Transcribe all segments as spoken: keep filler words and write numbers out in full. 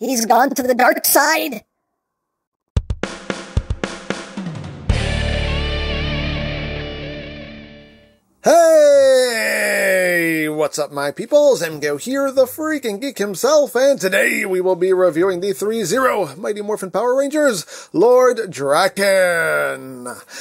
He's gone to the dark side. Hey! What's up, my peoples? EmGo here, the freaking geek himself, and today we will be reviewing the ThreeZero Mighty Morphin Power Rangers, Lord Drakkon.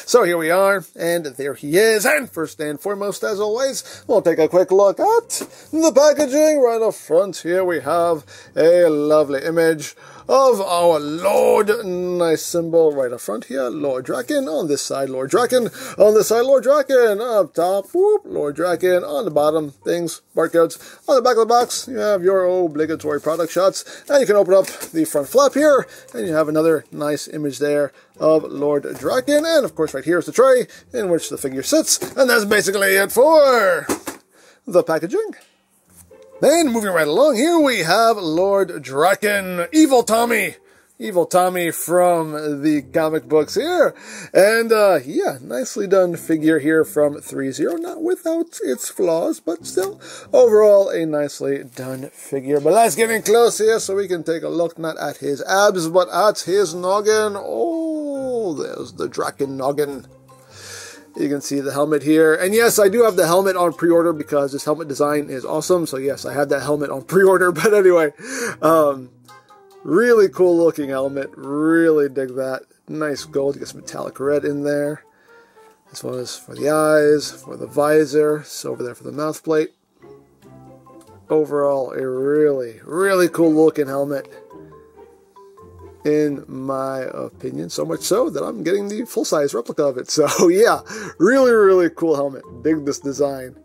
So here we are, and there he is, and first and foremost, as always, we'll take a quick look at the packaging. Right up front here we have a lovely image of our Lord. Nice symbol right up front here, Lord Drakkon. On this side, Lord Drakkon. On this side, Lord Drakkon. Up top, whoop, Lord Drakkon. On the bottom, things, barcodes. On the back of the box, you have your obligatory product shots. And you can open up the front flap here, and you have another nice image there of Lord Drakkon. And of course, right here is the tray in which the figure sits. And that's basically it for the packaging. Then, moving right along, here we have Lord Drakkon, Evil Tommy. Evil Tommy from the comic books here. And, uh, yeah, nicely done figure here from ThreeZero. Not without its flaws, but still, overall, a nicely done figure. But let's get in close here so we can take a look, not at his abs, but at his noggin. Oh, there's the Drakkon noggin. You can see the helmet here. And yes, I do have the helmet on pre-order because this helmet design is awesome. So yes, I had that helmet on pre-order. But anyway, um, really cool looking helmet. Really dig that. Nice gold. You get some metallic red in there. This one is for the eyes, for the visor. So over there for the mouth plate. Overall, a really, really cool looking helmet, in my opinion, so much so that I'm getting the full-size replica of it. So yeah, really, really cool helmet. Dig this design.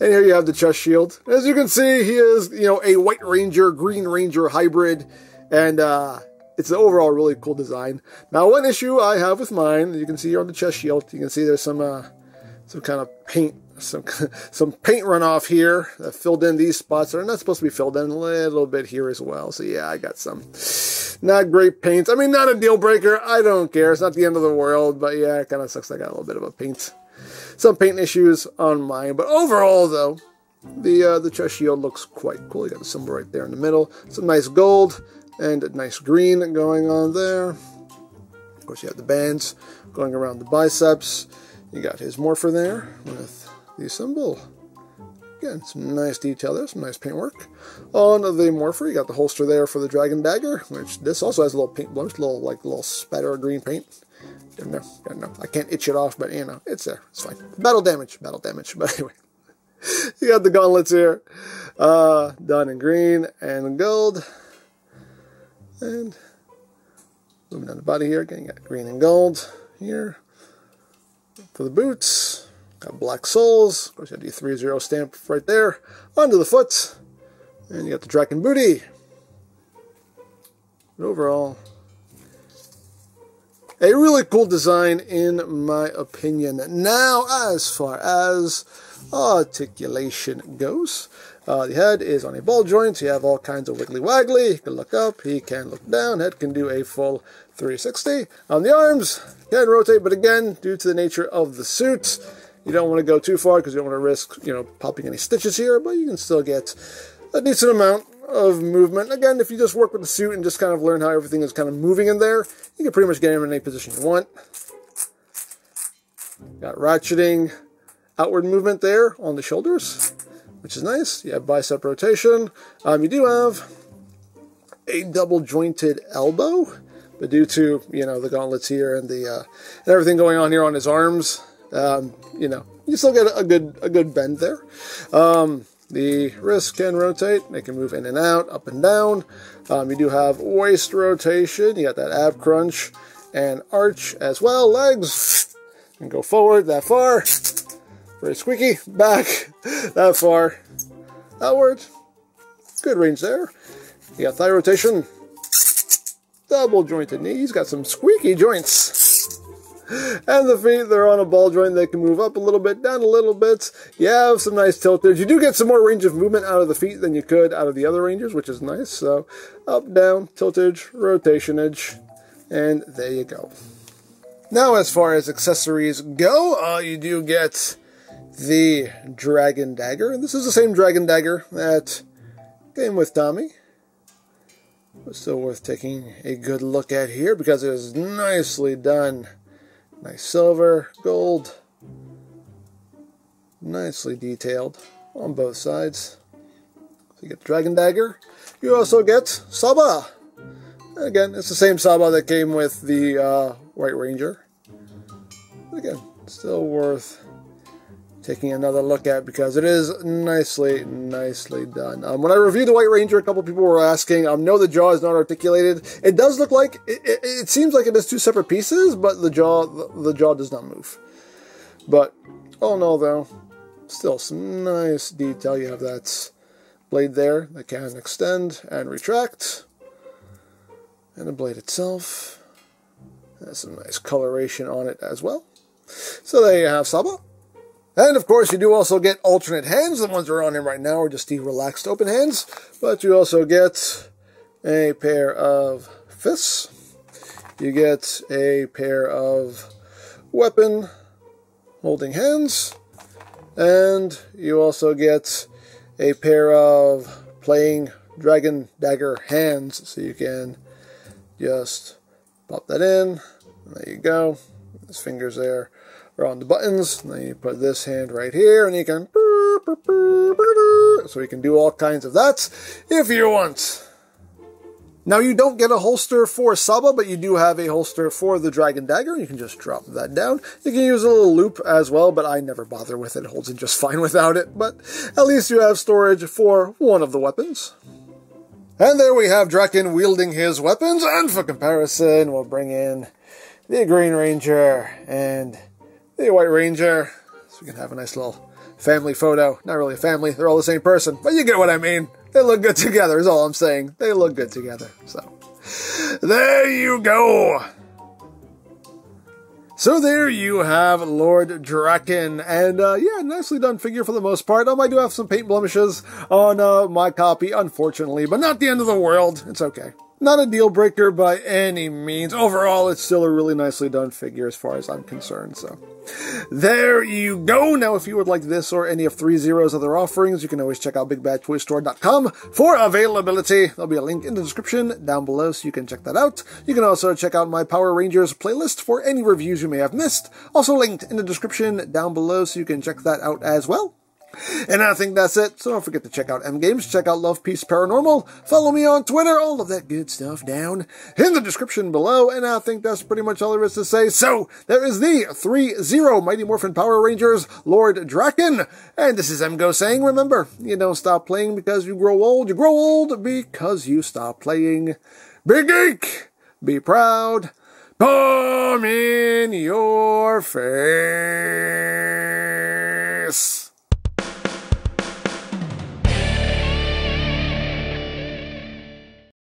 And here you have the chest shield. As you can see, he is, you know, a White Ranger, Green Ranger hybrid, and uh, it's an overall really cool design. Now, one issue I have with mine, you can see here on the chest shield, you can see there's some, uh, some kind of paint, some, some paint runoff here that filled in these spots that are not supposed to be filled in, a little bit here as well. So yeah, I got some not great paints. I mean, not a deal breaker. I don't care. It's not the end of the world, but yeah, it kind of sucks. I got a little bit of a paint, some paint issues on mine, but overall though, the, uh, the chest shield looks quite cool. You got the symbol right there in the middle, some nice gold and nice green going on there. Of course, you have the bands going around the biceps. You got his morpher there with the symbol. Again, some nice detail there, some nice paintwork. On the morpher, you got the holster there for the Dragon Dagger, which this also has a little paint blemish, a little, like, little spatter of green paint. Don't know, don't know. I can't itch it off, but, you know, it's there. It's fine. Battle damage, battle damage. But anyway, you got the gauntlets here, uh, done in green and gold. And moving down the body here, again, you got green and gold here. For the boots, got black soles. Of course, you have the ThreeZero stamp right there. Onto the foot. And you got the Drakkon booty. But overall, a really cool design in my opinion. Now, as far as articulation goes, uh, the head is on a ball joint. So you have all kinds of wiggly waggly. He can look up. He can look down. Head can do a full three sixty. On the arms, can rotate. But again, due to the nature of the suit, you don't want to go too far because you don't want to risk, you know, popping any stitches here, but you can still get a decent amount of movement. Again, if you just work with the suit and just kind of learn how everything is kind of moving in there, you can pretty much get him in any position you want. Got ratcheting outward movement there on the shoulders, which is nice. You have bicep rotation. Um, you do have a double jointed elbow, but due to, you know, the gauntlets here and the uh, and everything going on here on his arms, Um, you know, you still get a good a good bend there. Um, the wrists can rotate. They can move in and out, up and down. Um, you do have waist rotation. You got that ab crunch and arch as well. Legs can go forward that far. Very squeaky. Back that far. Outward. Good range there. You got thigh rotation. Double jointed knee. He's got some squeaky joints. And the feet, they're on a ball joint. They can move up a little bit, down a little bit. You have some nice tilt there. You do get some more range of movement out of the feet than you could out of the other Rangers, which is nice. So up, down, tiltage, rotationage, and there you go. Now, as far as accessories go, uh, you do get the Dragon Dagger. And this is the same Dragon Dagger that came with Tommy. still worth taking a good look at here because it is nicely done. Nice silver, gold, nicely detailed on both sides. So you get Dragon Dagger. You also get Saba. And again, it's the same Saba that came with the uh, White Ranger. But again, still worth taking another look at because it is nicely, nicely done. Um, when I reviewed the White Ranger, a couple people were asking, um, no, the jaw is not articulated. It does look like, it, it, it seems like it is two separate pieces, but the jaw, the, the jaw does not move. But all in all though, still some nice detail. You have that blade there that can extend and retract. And the blade itself has some nice coloration on it as well. So there you have Saba. And of course, you do also get alternate hands. The ones that are on him right now are just the relaxed open hands. But you also get a pair of fists. You get a pair of weapon holding hands. And you also get a pair of playing Dragon Dagger hands. So you can just pop that in. There you go. His fingers there. On the buttons, and then you put this hand right here, and you can, so you can do all kinds of that if you want. Now you don't get a holster for Saba, but you do have a holster for the Dragon Dagger. You can just drop that down. You can use a little loop as well, but I never bother with it. It holds in just fine without it, but at least you have storage for one of the weapons. And there we have Drakkon wielding his weapons, and for comparison, we'll bring in the Green Ranger and the White Ranger, so we can have a nice little family photo. Not really a family, they're all the same person, but you get what I mean. They look good together is all I'm saying. They look good together, so. There you go! So there you have Lord Drakkon, and uh, yeah, nicely done figure for the most part. Um, I do have some paint blemishes on uh, my copy, unfortunately, but not the end of the world. It's okay. Not a deal breaker by any means. Overall, it's still a really nicely done figure as far as I'm concerned, so. There you go. Now, if you would like this or any of ThreeZero's other offerings, you can always check out Big Bad Toy Store dot com for availability. There'll be a link in the description down below so you can check that out. You can also check out my Power Rangers playlist for any reviews you may have missed. Also linked in the description down below so you can check that out as well. And I think that's it, so don't forget to check out EmGames, check out Love, Peace, Paranormal, follow me on Twitter, all of that good stuff down in the description below, and I think that's pretty much all there is to say. So, there is the ThreeZero Mighty Morphin Power Rangers, Lord Drakkon, and this is EmGo saying, remember, you don't stop playing because you grow old, you grow old because you stop playing. Be geek, be proud, palm in your face.